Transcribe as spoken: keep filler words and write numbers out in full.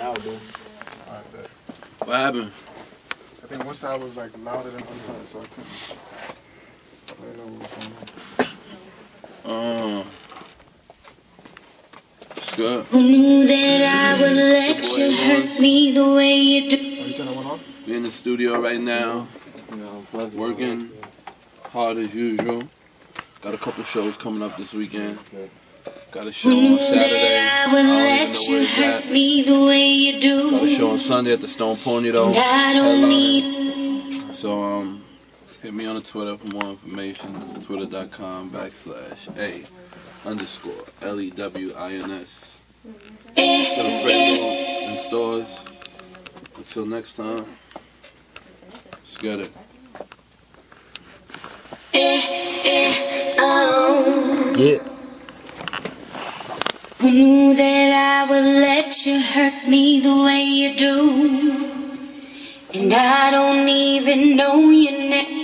Now, dude. All right, bet. What happened? I think one side was like louder than the other side, so I couldn't. I don't know what was going on. Um. It's good. Who knew that I would let so you hurt me the way you do? Are you turning one off? We're in the studio right now. No, working hard as usual. Got a couple shows coming up this weekend. Got a show on Saturday. I don't even know where it's at. Got a show on Sunday at the Stone Pony though. So um, hit me on the Twitter for more information. Twitter.com backslash a underscore l e w i n s. In stores. Until next time. Let's get it. Yeah. Who knew that I would let you hurt me the way you do? And I don't even know your name.